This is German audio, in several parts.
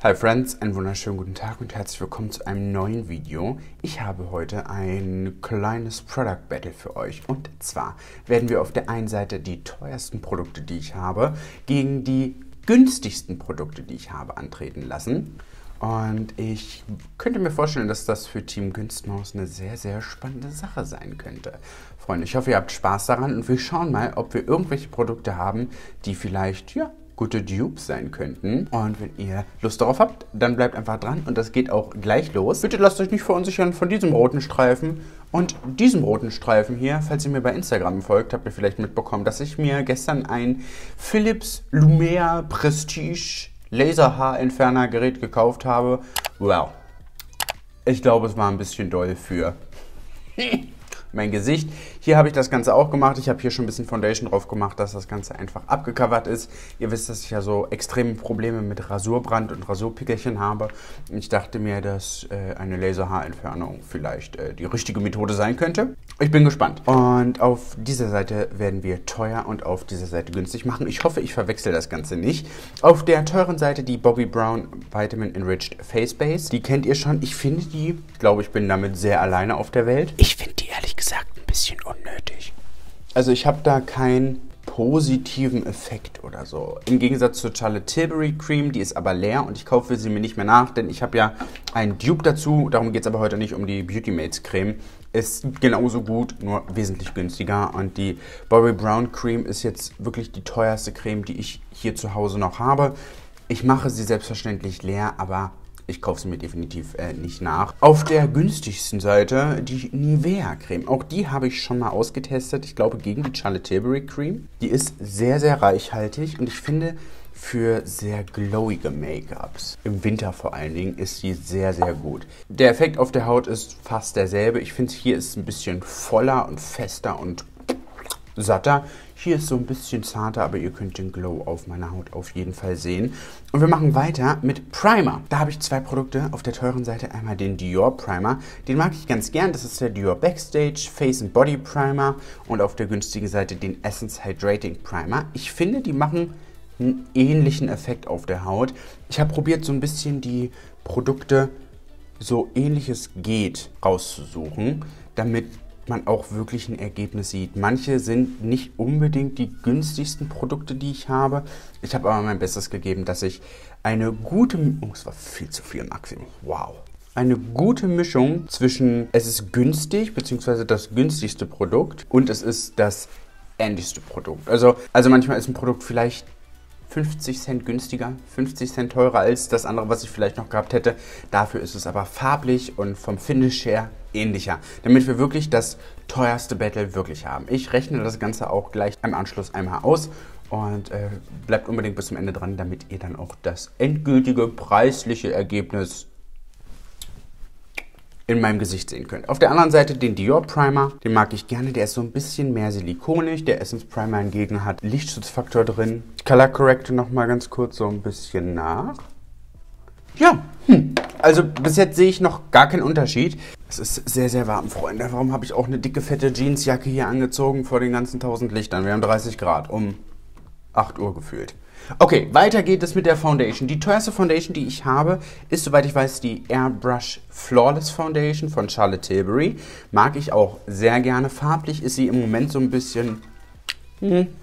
Hi Friends, einen wunderschönen guten Tag und herzlich willkommen zu einem neuen Video. Ich habe heute ein kleines Product Battle für euch und zwar werden wir auf der einen Seite die teuersten Produkte, die ich habe, gegen die günstigsten Produkte, die ich habe, antreten lassen. Und ich könnte mir vorstellen, dass das für Team Günstenhaus eine sehr, sehr spannende Sache sein könnte. Freunde, ich hoffe, ihr habt Spaß daran und wir schauen mal, ob wir irgendwelche Produkte haben, die vielleicht, ja, gute Dupes sein könnten. Und wenn ihr Lust darauf habt, dann bleibt einfach dran und das geht auch gleich los. Bitte lasst euch nicht verunsichern von diesem roten Streifen und diesem roten Streifen hier. Falls ihr mir bei Instagram folgt, habt ihr vielleicht mitbekommen, dass ich mir gestern ein Philips Lumia Prestige Laserhaarentferner-Gerät gekauft habe. Wow. Ich glaube, es war ein bisschen doll für mein Gesicht. Hier habe ich das Ganze auch gemacht. Ich habe hier schon ein bisschen Foundation drauf gemacht, dass das Ganze einfach abgecovert ist. Ihr wisst, dass ich ja so extreme Probleme mit Rasurbrand und Rasurpickelchen habe. Ich dachte mir, dass eine Laserhaarentfernung vielleicht die richtige Methode sein könnte. Ich bin gespannt. Und auf dieser Seite werden wir teuer und auf dieser Seite günstig machen. Ich hoffe, ich verwechsel das Ganze nicht. Auf der teuren Seite die Bobbi Brown Vitamin Enriched Face Base. Die kennt ihr schon. Ich finde die, glaube ich, bin damit sehr alleine auf der Welt. Ich finde die ehrlich gesagt ein bisschen unnötig. Also ich habe da keinen positiven Effekt oder so. Im Gegensatz zur Charlotte Tilbury Cream, die ist aber leer und ich kaufe sie mir nicht mehr nach, denn ich habe ja einen Dupe dazu. Darum geht es aber heute nicht, um die Beauty Mates Creme. Ist genauso gut, nur wesentlich günstiger. Und die Bobbi Brown Cream ist jetzt wirklich die teuerste Creme, die ich hier zu Hause noch habe. Ich mache sie selbstverständlich leer, aber ich kaufe sie mir definitiv nicht nach. Auf der günstigsten Seite die Nivea Creme. Auch die habe ich schon mal ausgetestet. Ich glaube, gegen die Charlotte Tilbury Creme. Die ist sehr, sehr reichhaltig und ich finde, für sehr glowige Make-ups, im Winter vor allen Dingen, ist die sehr, sehr gut. Der Effekt auf der Haut ist fast derselbe. Ich finde, hier ist ein bisschen voller und fester und satter. Hier ist so ein bisschen zarter, aber ihr könnt den Glow auf meiner Haut auf jeden Fall sehen. Und wir machen weiter mit Primer. Da habe ich zwei Produkte. Auf der teuren Seite einmal den Dior Primer. Den mag ich ganz gern. Das ist der Dior Backstage Face and Body Primer. Und auf der günstigen Seite den Essence Hydrating Primer. Ich finde, die machen einen ähnlichen Effekt auf der Haut. Ich habe probiert, so ein bisschen die Produkte, so ähnlich es geht, rauszusuchen, damit man auch wirklich ein Ergebnis sieht. Manche sind nicht unbedingt die günstigsten Produkte, die ich habe. Ich habe aber mein Bestes gegeben, dass ich eine gute... Oh, es war viel zu viel, Maxim. Wow. Eine gute Mischung zwischen es ist günstig, beziehungsweise das günstigste Produkt und es ist das ähnlichste Produkt. Also manchmal ist ein Produkt vielleicht 50 Cent günstiger, 50 Cent teurer als das andere, was ich vielleicht noch gehabt hätte. Dafür ist es aber farblich und vom Finish her ähnlicher, damit wir wirklich das teuerste Battle wirklich haben. Ich rechne das Ganze auch gleich im Anschluss einmal aus und bleibt unbedingt bis zum Ende dran, damit ihr dann auch das endgültige preisliche Ergebnis in meinem Gesicht sehen könnt. Auf der anderen Seite den Dior Primer, den mag ich gerne, der ist so ein bisschen mehr silikonig. Der Essence Primer hingegen hat Lichtschutzfaktor drin. Color Corrector nochmal ganz kurz so ein bisschen nach. Ja, also bis jetzt sehe ich noch gar keinen Unterschied. Es ist sehr, sehr warm, Freunde. Warum habe ich auch eine dicke, fette Jeansjacke hier angezogen vor den ganzen 1000 Lichtern? Wir haben 30 Grad um 8 Uhr gefühlt. Okay, weiter geht es mit der Foundation. Die teuerste Foundation, die ich habe, ist, soweit ich weiß, die Airbrush Flawless Foundation von Charlotte Tilbury. Mag ich auch sehr gerne. Farblich ist sie im Moment so ein bisschen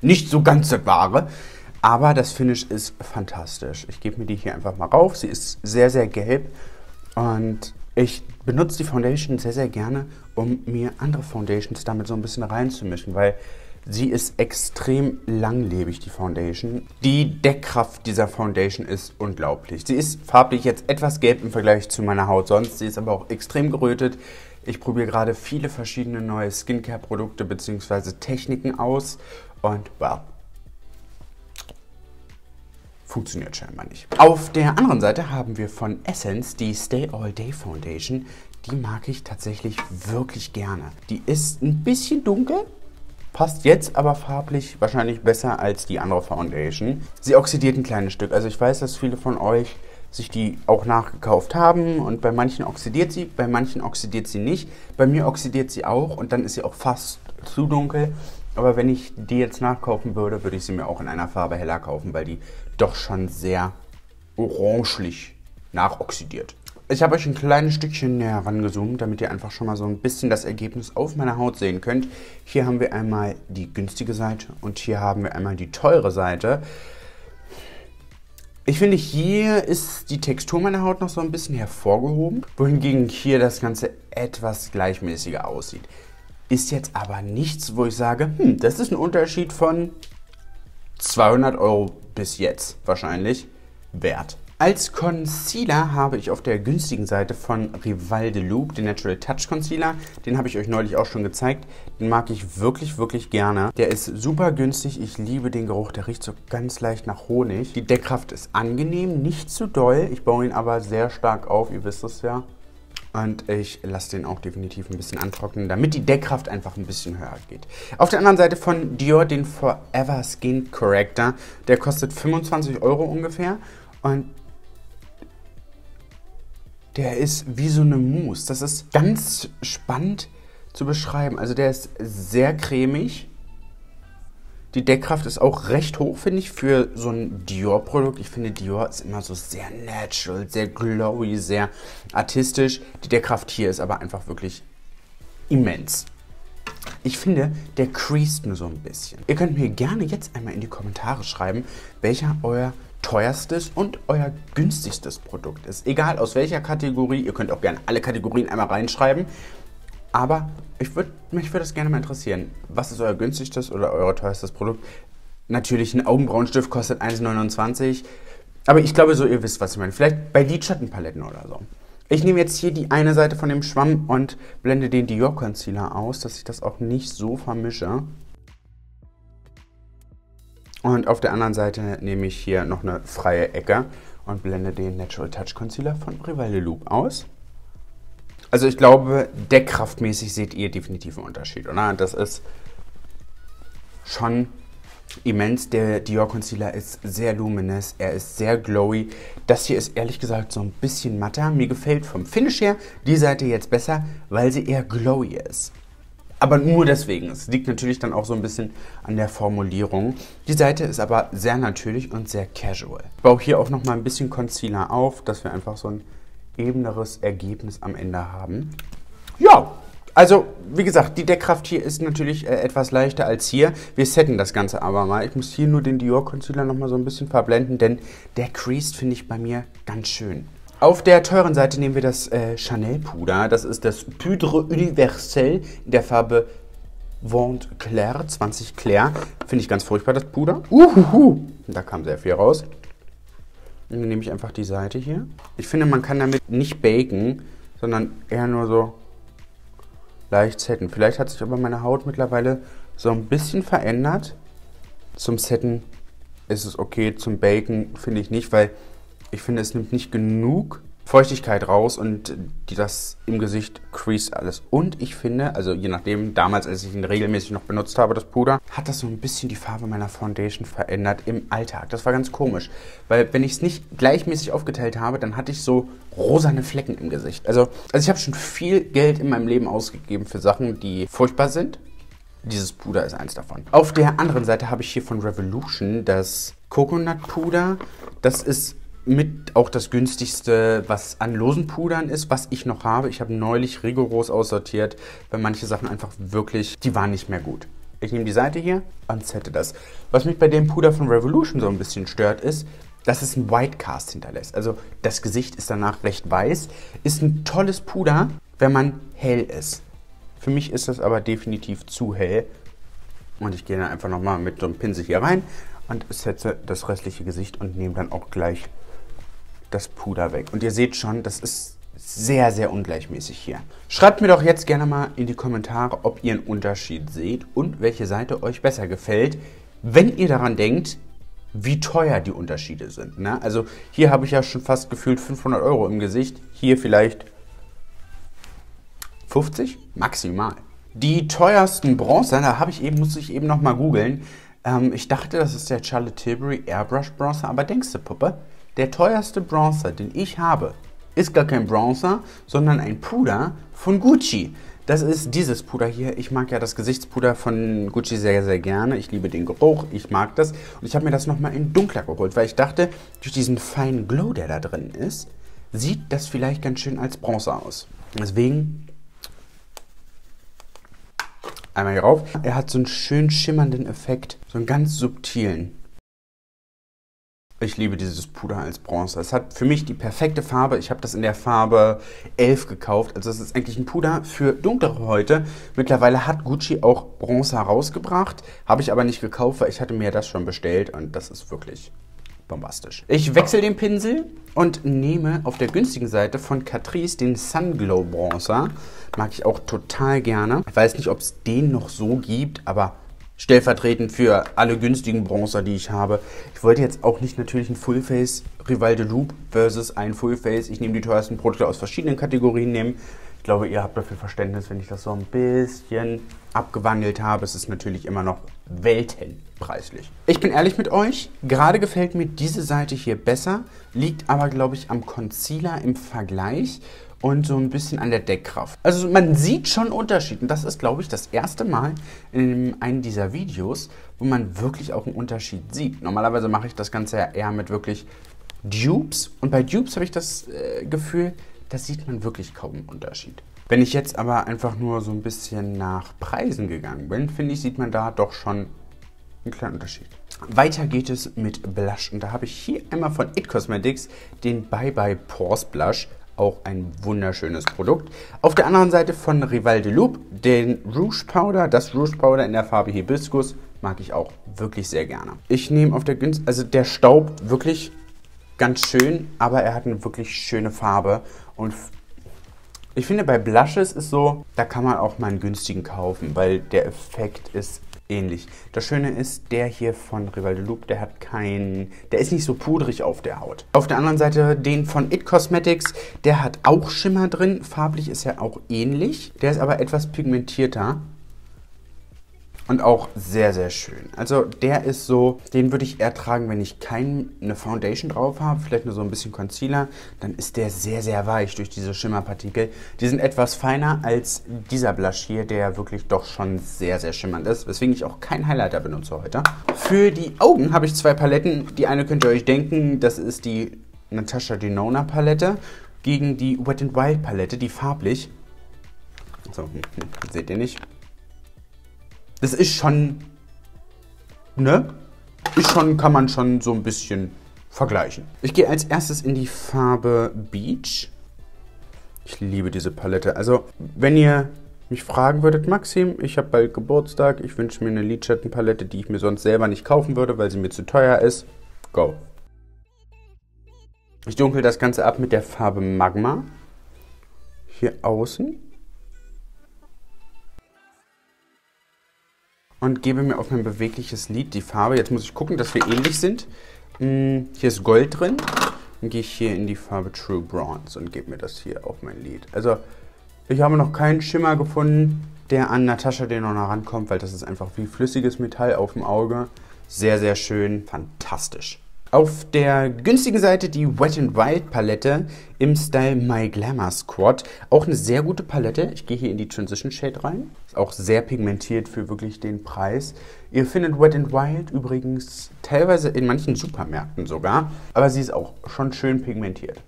nicht so ganz das Wahre. Aber das Finish ist fantastisch. Ich gebe mir die hier einfach mal rauf. Sie ist sehr, sehr gelb und ich benutze die Foundation sehr, sehr gerne, um mir andere Foundations damit so ein bisschen reinzumischen, weil sie ist extrem langlebig, die Foundation. Die Deckkraft dieser Foundation ist unglaublich. Sie ist farblich jetzt etwas gelb im Vergleich zu meiner Haut sonst. Sie ist aber auch extrem gerötet. Ich probiere gerade viele verschiedene neue Skincare-Produkte bzw. Techniken aus. Und wow. Funktioniert scheinbar nicht. Auf der anderen Seite haben wir von Essence die Stay All Day Foundation. Die mag ich tatsächlich wirklich gerne. Die ist ein bisschen dunkel. Passt jetzt aber farblich wahrscheinlich besser als die andere Foundation. Sie oxidiert ein kleines Stück. Also ich weiß, dass viele von euch sich die auch nachgekauft haben. Und bei manchen oxidiert sie, bei manchen oxidiert sie nicht. Bei mir oxidiert sie auch und dann ist sie auch fast zu dunkel. Aber wenn ich die jetzt nachkaufen würde, würde ich sie mir auch in einer Farbe heller kaufen, weil die doch schon sehr orangelich nachoxidiert. Ich habe euch ein kleines Stückchen näher rangezoomt, damit ihr einfach schon mal so ein bisschen das Ergebnis auf meiner Haut sehen könnt. Hier haben wir einmal die günstige Seite und hier haben wir einmal die teure Seite. Ich finde, hier ist die Textur meiner Haut noch so ein bisschen hervorgehoben, wohingegen hier das Ganze etwas gleichmäßiger aussieht. Ist jetzt aber nichts, wo ich sage, das ist ein Unterschied von 200 Euro bis jetzt wahrscheinlich wert. Als Concealer habe ich auf der günstigen Seite von Rival de Loop den Natural Touch Concealer. Den habe ich euch neulich auch schon gezeigt. Den mag ich wirklich, wirklich gerne. Der ist super günstig. Ich liebe den Geruch. Der riecht so ganz leicht nach Honig. Die Deckkraft ist angenehm, nicht zu doll. Ich baue ihn aber sehr stark auf. Ihr wisst es ja. Und ich lasse den auch definitiv ein bisschen antrocknen, damit die Deckkraft einfach ein bisschen höher geht. Auf der anderen Seite von Dior den Forever Skin Corrector. Der kostet 25 Euro ungefähr. Und der ist wie so eine Mousse. Das ist ganz spannend zu beschreiben. Also der ist sehr cremig. Die Deckkraft ist auch recht hoch, finde ich, für so ein Dior-Produkt. Ich finde, Dior ist immer so sehr natural, sehr glowy, sehr artistisch. Die Deckkraft hier ist aber einfach wirklich immens. Ich finde, der creased nur so ein bisschen. Ihr könnt mir gerne jetzt einmal in die Kommentare schreiben, welcher euer teuerstes und euer günstigstes Produkt ist. Egal aus welcher Kategorie, ihr könnt auch gerne alle Kategorien einmal reinschreiben. Aber mich würde das gerne mal interessieren. Was ist euer günstigstes oder euer teuerstes Produkt? Natürlich, ein Augenbrauenstift kostet 1,29. Aber ich glaube so, ihr wisst, was ich meine. Vielleicht bei Lidschattenpaletten oder so. Ich nehme jetzt hier die eine Seite von dem Schwamm und blende den Dior Concealer aus, dass ich das auch nicht so vermische. Und auf der anderen Seite nehme ich hier noch eine freie Ecke und blende den Natural Touch Concealer von Rival de Loop aus. Also ich glaube, deckkraftmäßig seht ihr definitiv einen Unterschied, oder? Das ist schon immens. Der Dior Concealer ist sehr luminous, er ist sehr glowy. Das hier ist ehrlich gesagt so ein bisschen matter. Mir gefällt vom Finish her die Seite jetzt besser, weil sie eher glowy ist. Aber nur deswegen. Es liegt natürlich dann auch so ein bisschen an der Formulierung. Die Seite ist aber sehr natürlich und sehr casual. Ich baue hier auch nochmal ein bisschen Concealer auf, dass wir einfach so ein ebeneres Ergebnis am Ende haben. Ja, also wie gesagt, die Deckkraft hier ist natürlich etwas leichter als hier. Wir setten das Ganze aber mal. Ich muss hier nur den Dior Concealer nochmal so ein bisschen verblenden, denn der creased finde ich bei mir ganz schön. Auf der teuren Seite nehmen wir das Chanel Puder. Das ist das Poudre Universelle in der Farbe Vente Claire, 20 Claire. Finde ich ganz furchtbar, das Puder. Da kam sehr viel raus. Dann nehme ich einfach die Seite hier. Ich finde, man kann damit nicht baken, sondern eher nur so leicht setten. Vielleicht hat sich aber meine Haut mittlerweile so ein bisschen verändert. Zum Setten ist es okay, zum Baken finde ich nicht, weil ich finde, es nimmt nicht genug Feuchtigkeit raus und das im Gesicht creased alles. Und ich finde, also je nachdem, damals, als ich ihn regelmäßig noch benutzt habe, das Puder, hat das so ein bisschen die Farbe meiner Foundation verändert im Alltag. Das war ganz komisch, weil wenn ich es nicht gleichmäßig aufgeteilt habe, dann hatte ich so rosane Flecken im Gesicht. Also ich habe schon viel Geld in meinem Leben ausgegeben für Sachen, die furchtbar sind. Dieses Puder ist eins davon. Auf der anderen Seite habe ich hier von Revolution das Coconut Puder. Das ist mit auch das günstigste, was an losen Pudern ist, was ich noch habe. Ich habe neulich rigoros aussortiert, weil manche Sachen einfach wirklich, die waren nicht mehr gut. Ich nehme die Seite hier und sette das. Was mich bei dem Puder von Revolution so ein bisschen stört, ist, dass es einen White Cast hinterlässt. Also das Gesicht ist danach recht weiß. Ist ein tolles Puder, wenn man hell ist. Für mich ist das aber definitiv zu hell. Und ich gehe dann einfach nochmal mit so einem Pinsel hier rein und setze das restliche Gesicht und nehme dann auch gleich das Puder weg. Und ihr seht schon, das ist sehr, sehr ungleichmäßig hier. Schreibt mir doch jetzt gerne mal in die Kommentare, ob ihr einen Unterschied seht und welche Seite euch besser gefällt, wenn ihr daran denkt, wie teuer die Unterschiede sind. Ne? Also hier habe ich ja schon fast gefühlt 500 Euro im Gesicht, hier vielleicht 50 maximal. Die teuersten Bronzer, da habe ich eben, musste ich eben nochmal googeln. Ich dachte, das ist der Charlotte Tilbury Airbrush Bronzer, aber denkst du, Puppe? Der teuerste Bronzer, den ich habe, ist gar kein Bronzer, sondern ein Puder von Gucci. Das ist dieses Puder hier. Ich mag ja das Gesichtspuder von Gucci sehr, sehr gerne. Ich liebe den Geruch, ich mag das. Und ich habe mir das nochmal in dunkler geholt, weil ich dachte, durch diesen feinen Glow, der da drin ist, sieht das vielleicht ganz schön als Bronzer aus. Deswegen einmal hier rauf. Er hat so einen schön schimmernden Effekt, so einen ganz subtilen. Ich liebe dieses Puder als Bronzer. Es hat für mich die perfekte Farbe. Ich habe das in der Farbe 11 gekauft. Also es ist eigentlich ein Puder für dunklere Häute. Mittlerweile hat Gucci auch Bronzer rausgebracht. Habe ich aber nicht gekauft, weil ich hatte mir das schon bestellt. Und das ist wirklich bombastisch. Ich wechsle den Pinsel und nehme auf der günstigen Seite von Catrice den Sunglow Bronzer. Mag ich auch total gerne. Ich weiß nicht, ob es den noch so gibt, aber stellvertretend für alle günstigen Bronzer, die ich habe. Ich wollte jetzt auch nicht natürlich ein Fullface Rival de Loop versus ein Fullface. Ich nehme die teuersten Produkte aus verschiedenen Kategorien nehmen. Ich glaube, ihr habt dafür Verständnis, wenn ich das so ein bisschen abgewandelt habe. Es ist natürlich immer noch weltenpreislich. Ich bin ehrlich mit euch, gerade gefällt mir diese Seite hier besser. Liegt aber, glaube ich, am Concealer im Vergleich. Und so ein bisschen an der Deckkraft. Also man sieht schon Unterschied. Und das ist, glaube ich, das erste Mal in einem dieser Videos, wo man wirklich auch einen Unterschied sieht. Normalerweise mache ich das Ganze ja eher mit wirklich Dupes. Und bei Dupes habe ich das Gefühl, da sieht man wirklich kaum einen Unterschied. Wenn ich jetzt aber einfach nur so ein bisschen nach Preisen gegangen bin, finde ich, sieht man da doch schon einen kleinen Unterschied. Weiter geht es mit Blush. Und da habe ich hier einmal von It Cosmetics den Bye Bye Pores Blush. Auch ein wunderschönes Produkt. Auf der anderen Seite von Rival de Loop den Rouge Powder. Das Rouge Powder in der Farbe Hibiskus mag ich auch wirklich sehr gerne. Ich nehme auf der günstigen, also der staubt wirklich ganz schön, aber er hat eine wirklich schöne Farbe. Und ich finde bei Blushes ist so, da kann man auch mal einen günstigen kaufen, weil der Effekt ist ähnlich. Das Schöne ist, der hier von Rival de Loop, der hat keinen, der ist nicht so pudrig auf der Haut. Auf der anderen Seite den von It Cosmetics, der hat auch Schimmer drin. Farblich ist er auch ähnlich. Der ist aber etwas pigmentierter und auch sehr, sehr schön. Also der ist so, den würde ich eher tragen, wenn ich keine Foundation drauf habe, vielleicht nur so ein bisschen Concealer. Dann ist der sehr, sehr weich durch diese Schimmerpartikel. Die sind etwas feiner als dieser Blush hier, der wirklich doch schon sehr, sehr schimmernd ist. Weswegen ich auch keinen Highlighter benutze heute. Für die Augen habe ich zwei Paletten. Die eine könnt ihr euch denken, das ist die Natasha Denona Palette gegen die Wet n Wild Palette, die farblich. So, seht ihr nicht. Das ist schon, ne? Ist schon, kann man schon so ein bisschen vergleichen. Ich gehe als erstes in die Farbe Beach. Ich liebe diese Palette. Also, wenn ihr mich fragen würdet, Maxim, ich habe bald Geburtstag, ich wünsche mir eine Lidschattenpalette, die ich mir sonst selber nicht kaufen würde, weil sie mir zu teuer ist. Go. Ich dunkle das Ganze ab mit der Farbe Magma. Hier außen. Und gebe mir auf mein bewegliches Lid die Farbe. Jetzt muss ich gucken, dass wir ähnlich sind. Hier ist Gold drin. Dann gehe ich hier in die Farbe True Bronze und gebe mir das hier auf mein Lid. Also ich habe noch keinen Schimmer gefunden, der an Natasha Denona rankommt, weil das ist einfach wie flüssiges Metall auf dem Auge. Sehr, sehr schön. Fantastisch. Auf der günstigen Seite die Wet n Wild Palette im Style My Glamour Squad. Auch eine sehr gute Palette. Ich gehe hier in die Transition Shade rein. Ist auch sehr pigmentiert für wirklich den Preis. Ihr findet Wet n Wild übrigens teilweise in manchen Supermärkten sogar. Aber sie ist auch schon schön pigmentiert.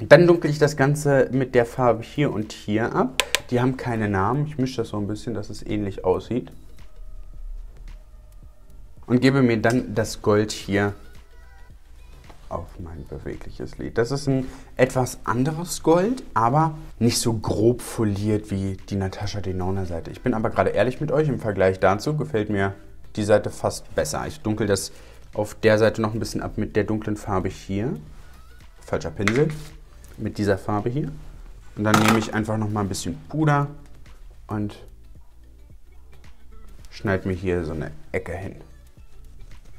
Dann dunkle ich das Ganze mit der Farbe hier und hier ab. Die haben keine Namen. Ich mische das so ein bisschen, dass es ähnlich aussieht. Und gebe mir dann das Gold hier auf mein bewegliches Lid. Das ist ein etwas anderes Gold, aber nicht so grob foliert wie die Natasha Denona Seite. Ich bin aber gerade ehrlich mit euch, im Vergleich dazu gefällt mir die Seite fast besser. Ich dunkel das auf der Seite noch ein bisschen ab mit der dunklen Farbe hier. Falscher Pinsel. Mit dieser Farbe hier. Und dann nehme ich einfach nochmal ein bisschen Puder und schneide mir hier so eine Ecke hin.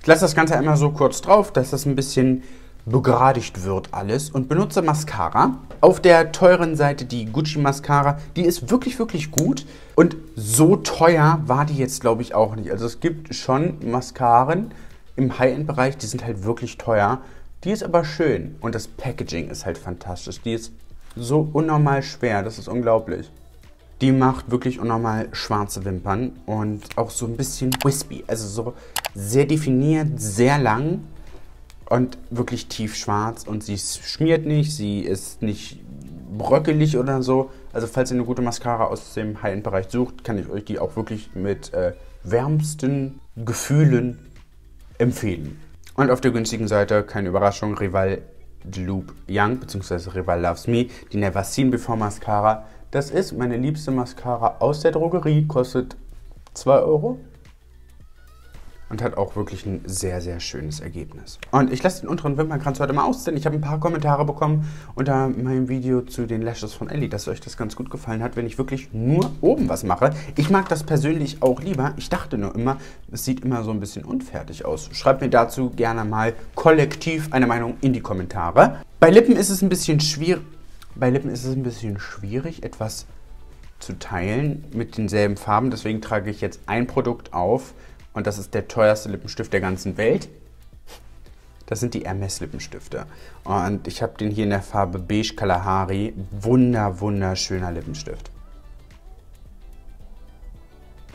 Ich lasse das Ganze einmal so kurz drauf, dass das ein bisschen begradigt wird alles und benutze Mascara. Auf der teuren Seite die Gucci Mascara, die ist wirklich, wirklich gut und so teuer war die jetzt glaube ich auch nicht. Also es gibt schon Mascaren im High-End-Bereich, die sind halt wirklich teuer. Die ist aber schön und das Packaging ist halt fantastisch. Die ist so unnormal schwer, das ist unglaublich. Die macht wirklich unnormal schwarze Wimpern und auch so ein bisschen wispy. Also so sehr definiert, sehr lang und wirklich tiefschwarz und sie schmiert nicht, sie ist nicht bröckelig oder so. Also falls ihr eine gute Mascara aus dem High-End-Bereich sucht, kann ich euch die auch wirklich mit wärmsten Gefühlen empfehlen. Und auf der günstigen Seite, keine Überraschung, Rival de Loop Young bzw. Rival Loves Me, die Never Seen Before Mascara. Das ist meine liebste Mascara aus der Drogerie, kostet 2 Euro. Und hat auch wirklich ein sehr, sehr schönes Ergebnis. Und ich lasse den unteren Wimpernkranz heute mal aus, denn ich habe ein paar Kommentare bekommen unter meinem Video zu den Lashes von Ellie, dass euch das ganz gut gefallen hat, wenn ich wirklich nur oben was mache. Ich mag das persönlich auch lieber. Ich dachte nur immer, es sieht immer so ein bisschen unfertig aus. Schreibt mir dazu gerne mal kollektiv eine Meinung in die Kommentare. Bei Lippen ist es ein bisschen schwierig, etwas zu teilen mit denselben Farben. Deswegen trage ich jetzt ein Produkt auf. Und das ist der teuerste Lippenstift der ganzen Welt. Das sind die RMS Lippenstifte. Und ich habe den hier in der Farbe Beige Kalahari. Wunderschöner Lippenstift.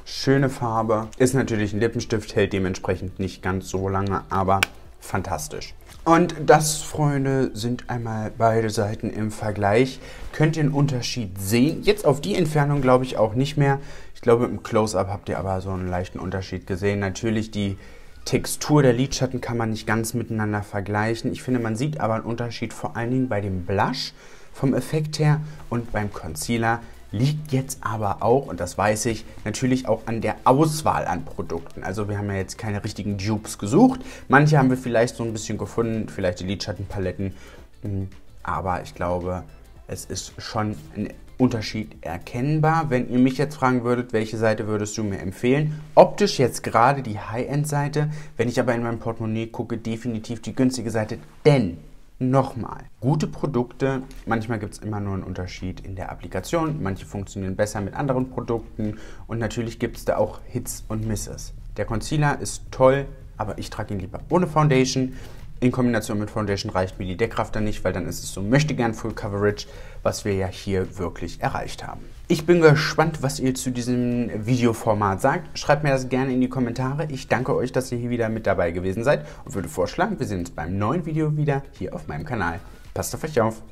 Schöne Farbe. Ist natürlich ein Lippenstift, hält dementsprechend nicht ganz so lange, aber fantastisch. Und das, Freunde, sind einmal beide Seiten im Vergleich. Könnt ihr einen Unterschied sehen? Jetzt auf die Entfernung glaube ich auch nicht mehr. Ich glaube, im Close-Up habt ihr aber so einen leichten Unterschied gesehen. Natürlich, die Textur der Lidschatten kann man nicht ganz miteinander vergleichen. Ich finde, man sieht aber einen Unterschied vor allen Dingen bei dem Blush vom Effekt her und beim Concealer. Liegt jetzt aber auch, und das weiß ich, natürlich auch an der Auswahl an Produkten. Also wir haben ja jetzt keine richtigen Dupes gesucht. Manche haben wir vielleicht so ein bisschen gefunden, vielleicht die Lidschattenpaletten. Aber ich glaube, es ist schon ein Unterschied erkennbar. Wenn ihr mich jetzt fragen würdet, welche Seite würdest du mir empfehlen? Optisch jetzt gerade die High-End-Seite. Wenn ich aber in meinem Portemonnaie gucke, definitiv die günstige Seite, denn... Nochmal, gute Produkte, manchmal gibt es immer nur einen Unterschied in der Applikation, manche funktionieren besser mit anderen Produkten und natürlich gibt es da auch Hits und Misses. Der Concealer ist toll, aber ich trage ihn lieber ohne Foundation. In Kombination mit Foundation reicht mir die Deckkraft dann nicht, weil dann ist es so möchtegern Full Coverage, was wir ja hier wirklich erreicht haben. Ich bin gespannt, was ihr zu diesem Videoformat sagt. Schreibt mir das gerne in die Kommentare. Ich danke euch, dass ihr hier wieder mit dabei gewesen seid und würde vorschlagen, wir sehen uns beim neuen Video wieder hier auf meinem Kanal. Passt auf euch auf!